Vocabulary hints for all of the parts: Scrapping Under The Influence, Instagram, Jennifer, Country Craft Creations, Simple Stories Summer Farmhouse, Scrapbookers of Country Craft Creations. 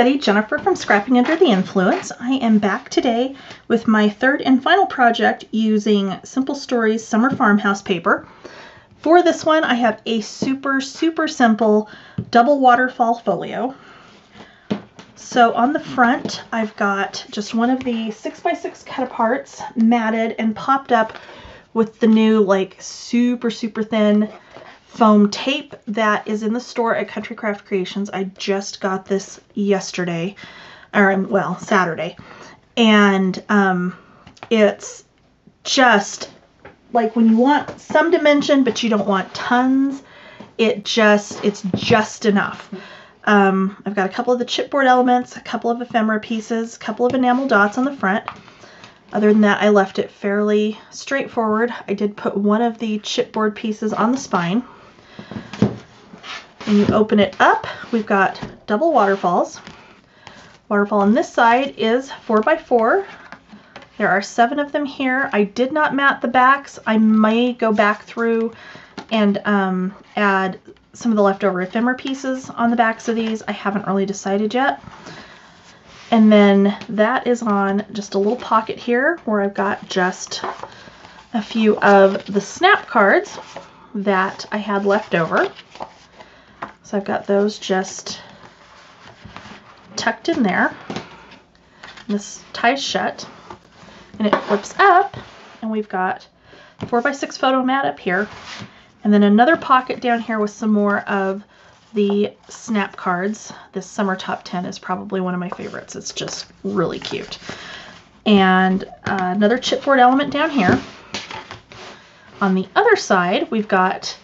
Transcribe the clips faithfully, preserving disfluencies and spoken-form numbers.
everybody, Jennifer from Scrapping Under the Influence. I am back today with my third and final project using Simple Stories Summer Farmhouse paper. For this one, I have a super, super simple double waterfall folio. So on the front, I've got just one of the six by six cut aparts matted and popped up with the new, like, super, super thin foam tape that is in the store at Country Craft Creations. I just got this yesterday, or well, Saturday, and um, it's just like when you want some dimension but you don't want tons, it just it's just enough. Um, I've got a couple of the chipboard elements, a couple of ephemera pieces, a couple of enamel dots on the front. Other than that, I left it fairly straightforward. I did put one of the chipboard pieces on the spine. When you open it up, we've got double waterfalls. Waterfall on this side is four by four. There are seven of them here. I did not mat the backs. I may go back through and um, add some of the leftover ephemera pieces on the backs of these. I haven't really decided yet. And then that is on just a little pocket here where I've got just a few of the snap cards that I had left over. So I've got those just tucked in there. And this ties shut and it flips up, and we've got four by six photo mat up here, and then another pocket down here with some more of the snap cards. This summer top ten is probably one of my favorites. It's just really cute. And uh, another chipboard element down here. On the other side, we've got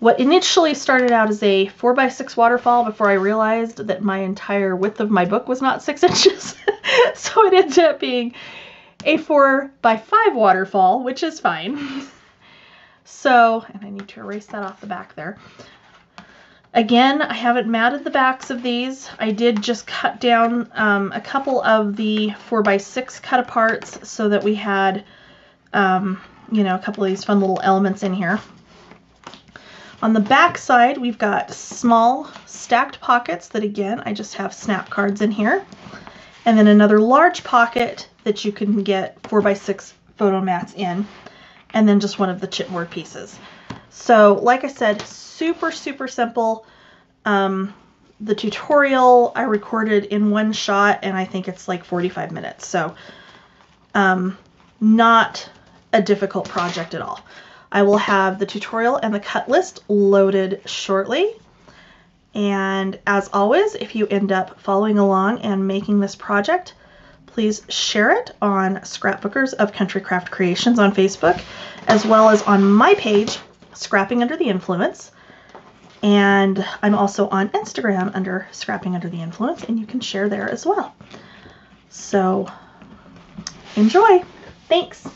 what initially started out as a four by six waterfall before I realized that my entire width of my book was not six inches. So it ended up being a four by five waterfall, which is fine. So, and I need to erase that off the back there. Again, I haven't matted the backs of these. I did just cut down um, a couple of the four by six cut aparts so that we had, um, you know, a couple of these fun little elements in here. On the back side, we've got small stacked pockets that, again, I just have snap cards in here. And then another large pocket that you can get four by six photo mats in. And then just one of the chipboard pieces. So, like I said, super, super simple. Um, the tutorial I recorded in one shot, and I think it's like forty-five minutes. So, um, not a difficult project at all. I will have the tutorial and the cut list loaded shortly. And as always, if you end up following along and making this project, please share it on Scrapbookers of Country Craft Creations on Facebook, as well as on my page, Scrapping Under the Influence, and I'm also on Instagram under Scrapping Under the Influence, and you can share there as well. So enjoy. Thanks.